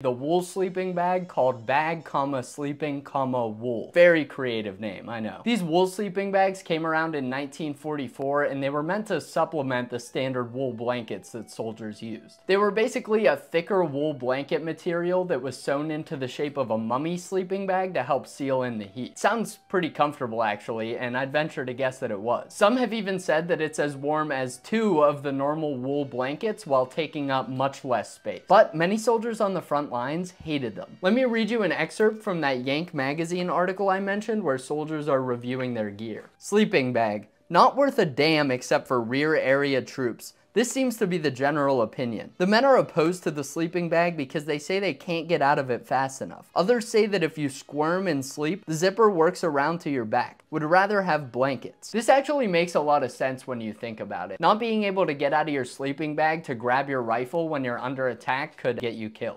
The wool sleeping bag called Bag, Sleeping, Wool. Very creative name, I know. These wool sleeping bags came around in 1944 and they were meant to supplement the standard wool blankets that soldiers used. They were basically a thicker wool blanket material that was sewn into the shape of a mummy sleeping bag to help seal in the heat. Sounds pretty comfortable actually, and I'd venture to guess that it was. Some have even said that it's as warm as two of the normal wool blankets while taking up much less space. But many soldiers on the front lines hated them. Let me read you an excerpt from that Yank magazine article I mentioned where soldiers are reviewing their gear. Sleeping bag. Not worth a damn except for rear area troops. This seems to be the general opinion. The men are opposed to the sleeping bag because they say they can't get out of it fast enough. Others say that if you squirm and sleep, the zipper works around to your back. Would rather have blankets. This actually makes a lot of sense when you think about it. Not being able to get out of your sleeping bag to grab your rifle when you're under attack could get you killed.